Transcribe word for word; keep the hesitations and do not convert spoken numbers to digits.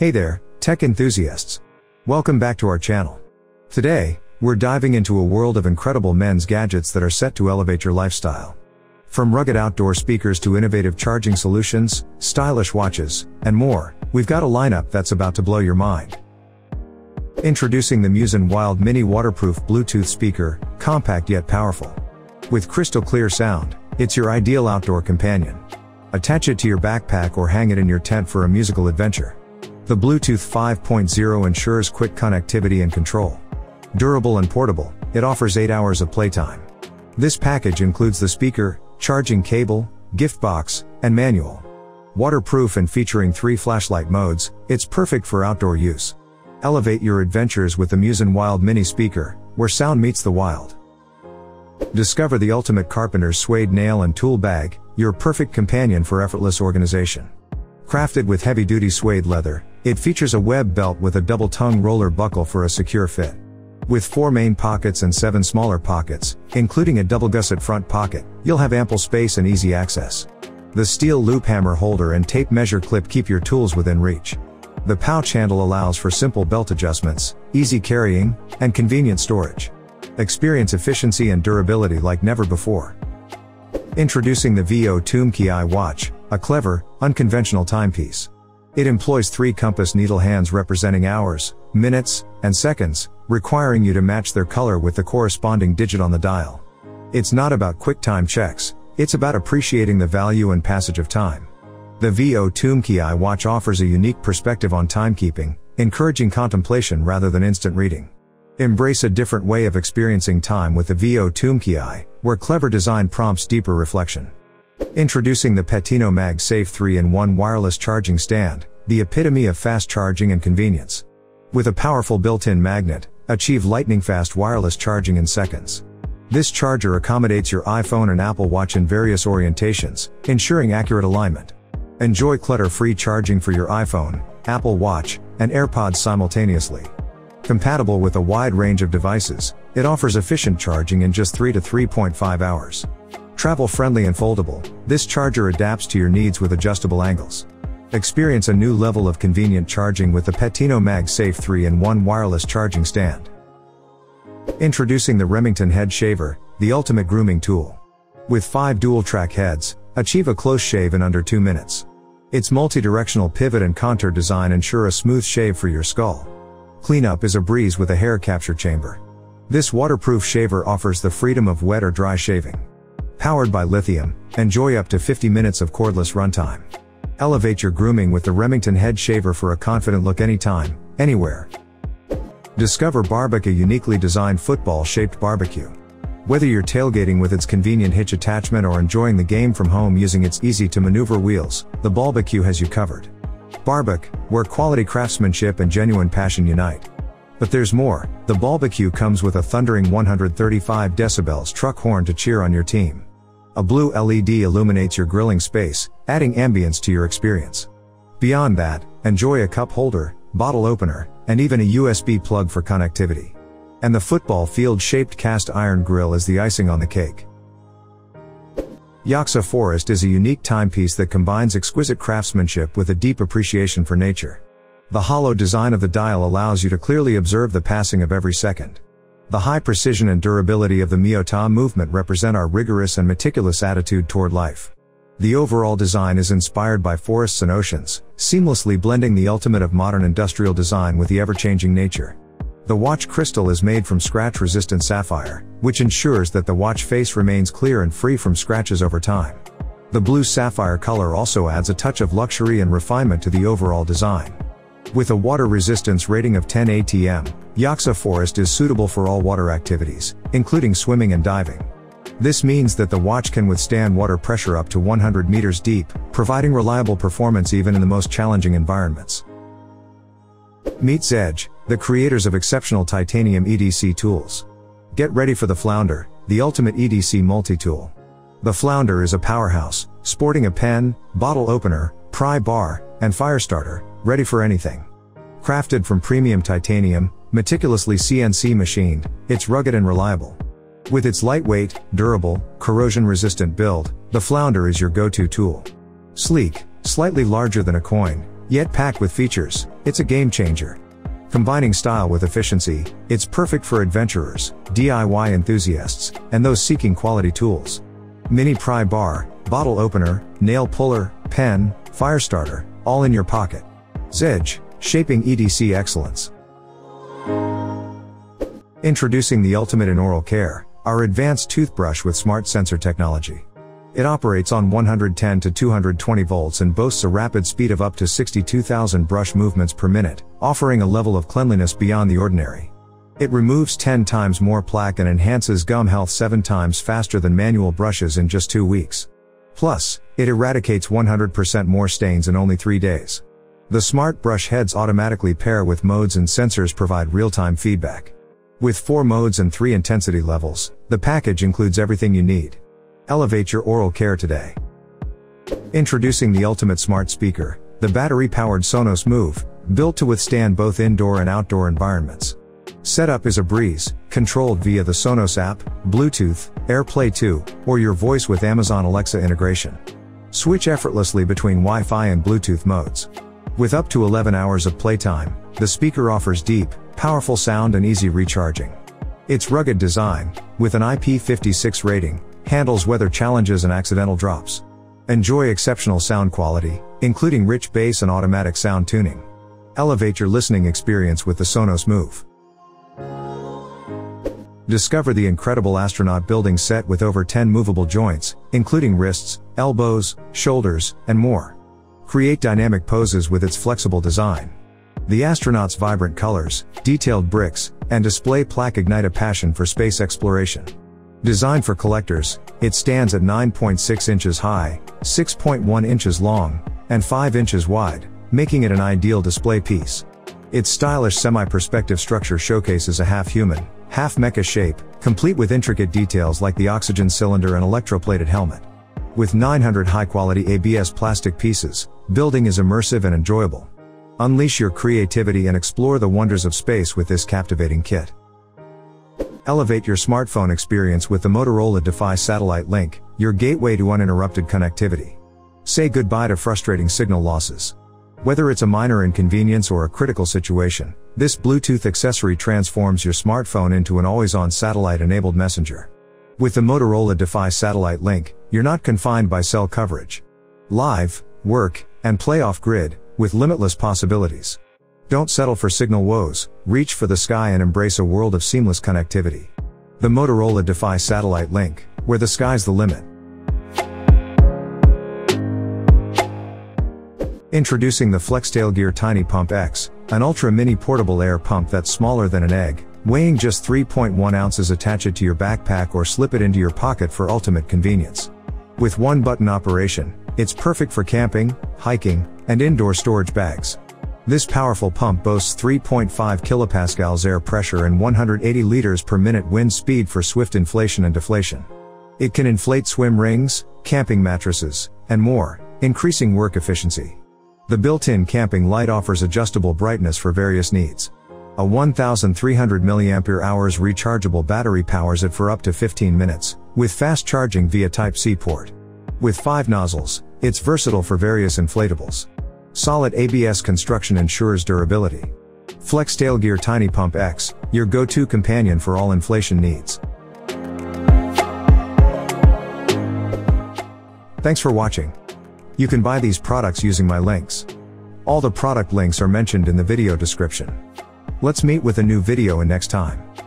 Hey there, tech enthusiasts. Welcome back to our channel. Today, we're diving into a world of incredible men's gadgets that are set to elevate your lifestyle. From rugged outdoor speakers to innovative charging solutions, stylish watches, and more, we've got a lineup that's about to blow your mind. Introducing the Muzen Wild Mini Waterproof Bluetooth Speaker, compact yet powerful. With crystal clear sound, it's your ideal outdoor companion. Attach it to your backpack or hang it in your tent for a musical adventure. The Bluetooth five point oh ensures quick connectivity and control. Durable and portable, it offers eight hours of playtime. This package includes the speaker, charging cable, gift box, and manual. Waterproof and featuring three flashlight modes, it's perfect for outdoor use. Elevate your adventures with the Muzen Wild Mini Speaker, where sound meets the wild. Discover the ultimate carpenter's suede nail and tool bag, your perfect companion for effortless organization. Crafted with heavy-duty suede leather, it features a web belt with a double-tongue roller buckle for a secure fit. With four main pockets and seven smaller pockets, including a double-gusset front pocket, you'll have ample space and easy access. The steel loop hammer holder and tape measure clip keep your tools within reach. The pouch handle allows for simple belt adjustments, easy carrying, and convenient storage. Experience efficiency and durability like never before. Introducing the V O Tumkiai watch, a clever, unconventional timepiece. It employs three compass needle hands representing hours, minutes, and seconds, requiring you to match their color with the corresponding digit on the dial. It's not about quick time checks, it's about appreciating the value and passage of time. The V O Tumkiai watch offers a unique perspective on timekeeping, encouraging contemplation rather than instant reading. Embrace a different way of experiencing time with the V O Tumkiai, where clever design prompts deeper reflection. Introducing the Petino MagSafe three in one wireless charging stand, the epitome of fast charging and convenience. With a powerful built-in magnet, achieve lightning-fast wireless charging in seconds. This charger accommodates your iPhone and Apple Watch in various orientations, ensuring accurate alignment. Enjoy clutter-free charging for your iPhone, Apple Watch, and AirPods simultaneously. Compatible with a wide range of devices, it offers efficient charging in just three to three point five hours. Travel friendly and foldable, this charger adapts to your needs with adjustable angles. Experience a new level of convenient charging with the Petino MagSafe three in one wireless charging stand. Introducing the Remington Head Shaver, the ultimate grooming tool. With five dual-track heads, achieve a close shave in under two minutes. Its multi-directional pivot and contour design ensure a smooth shave for your skull. Cleanup is a breeze with a hair capture chamber. This waterproof shaver offers the freedom of wet or dry shaving. Powered by lithium, enjoy up to fifty minutes of cordless runtime. Elevate your grooming with the Remington Head Shaver for a confident look anytime, anywhere. Discover Barbecue, a uniquely designed football-shaped barbecue. Whether you're tailgating with its convenient hitch attachment or enjoying the game from home using its easy-to-maneuver wheels, the Barbecue has you covered. Barbecue, where quality craftsmanship and genuine passion unite. But there's more, the Barbecue comes with a thundering one hundred thirty-five decibels truck horn to cheer on your team. A blue L E D illuminates your grilling space, adding ambience to your experience. Beyond that, enjoy a cup holder, bottle opener, and even a U S B plug for connectivity. And the football field-shaped cast iron grill is the icing on the cake. Jaksa Forest is a unique timepiece that combines exquisite craftsmanship with a deep appreciation for nature. The hollow design of the dial allows you to clearly observe the passing of every second. The high precision and durability of the Miyota movement represent our rigorous and meticulous attitude toward life. The overall design is inspired by forests and oceans, seamlessly blending the ultimate of modern industrial design with the ever-changing nature. The watch crystal is made from scratch-resistant sapphire, which ensures that the watch face remains clear and free from scratches over time. The blue sapphire color also adds a touch of luxury and refinement to the overall design. With a water resistance rating of ten A T M, Jaksa Forest is suitable for all water activities, including swimming and diving. This means that the watch can withstand water pressure up to one hundred meters deep, providing reliable performance even in the most challenging environments. Meet Zedge, the creators of exceptional titanium E D C tools. Get ready for the Flounder, the ultimate E D C multi-tool. The Flounder is a powerhouse, sporting a pen, bottle opener, pry bar, and fire starter, ready for anything. Crafted from premium titanium, meticulously C N C machined, it's rugged and reliable. With its lightweight, durable, corrosion-resistant build, the Flounder is your go-to tool. Sleek, slightly larger than a coin, yet packed with features, it's a game changer. Combining style with efficiency, it's perfect for adventurers, D I Y enthusiasts, and those seeking quality tools. Mini pry bar, bottle opener, nail puller, pen, fire starter, all in your pocket. Zedge, shaping E D C excellence. Introducing the ultimate in oral care, our advanced toothbrush with smart sensor technology. It operates on one hundred ten to two hundred twenty volts and boasts a rapid speed of up to sixty-two thousand brush movements per minute, offering a level of cleanliness beyond the ordinary. It removes ten times more plaque and enhances gum health seven times faster than manual brushes in just two weeks. Plus, it eradicates one hundred percent more stains in only three days. The smart brush heads automatically pair with modes and sensors provide real-time feedback. With four modes and three intensity levels, the package includes everything you need. Elevate your oral care today. Introducing the ultimate smart speaker, the battery-powered Sonos Move, built to withstand both indoor and outdoor environments. Setup is a breeze, controlled via the Sonos app, Bluetooth, AirPlay two, or your voice with Amazon Alexa integration. Switch effortlessly between Wi-Fi and Bluetooth modes. With up to eleven hours of playtime, the speaker offers deep, powerful sound and easy recharging. Its rugged design, with an I P five six rating, handles weather challenges and accidental drops. Enjoy exceptional sound quality, including rich bass and automatic sound tuning. Elevate your listening experience with the Sonos Move. Discover the incredible astronaut building set with over ten movable joints, including wrists, elbows, shoulders, and more. Create dynamic poses with its flexible design. The astronaut's vibrant colors, detailed bricks, and display plaque ignite a passion for space exploration. Designed for collectors, it stands at nine point six inches high, six point one inches long, and five inches wide, making it an ideal display piece. Its stylish semi-perspective structure showcases a half-human, half-mecha shape, complete with intricate details like the oxygen cylinder and electroplated helmet. With nine hundred high-quality A B S plastic pieces, building is immersive and enjoyable. Unleash your creativity and explore the wonders of space with this captivating kit. Elevate your smartphone experience with the Motorola Defy Satellite Link, your gateway to uninterrupted connectivity. Say goodbye to frustrating signal losses. Whether it's a minor inconvenience or a critical situation, this Bluetooth accessory transforms your smartphone into an always-on satellite-enabled messenger. With the Motorola Defy Satellite Link, you're not confined by cell coverage. Live, work, and play off-grid, with limitless possibilities. Don't settle for signal woes, reach for the sky and embrace a world of seamless connectivity. The Motorola Defy Satellite Link, where the sky's the limit. Introducing the FLEXTAILGEAR Tiny Pump X, an ultra-mini portable air pump that's smaller than an egg, weighing just three point one ounces. Attach it to your backpack or slip it into your pocket for ultimate convenience. With one-button operation, it's perfect for camping, hiking, and indoor storage bags. This powerful pump boasts three point five kilopascals air pressure and one hundred eighty liters per minute wind speed for swift inflation and deflation. It can inflate swim rings, camping mattresses, and more, increasing work efficiency. The built-in camping light offers adjustable brightness for various needs. A one thousand three hundred milliamp hour rechargeable battery powers it for up to fifteen minutes, with fast charging via Type C port. With five nozzles, it's versatile for various inflatables. Solid A B S construction ensures durability. FlexTailGear Tiny Pump X, your go-to companion for all inflation needs. Thanks for watching. You can buy these products using my links. All the product links are mentioned in the video description. Let's meet with a new video in next time.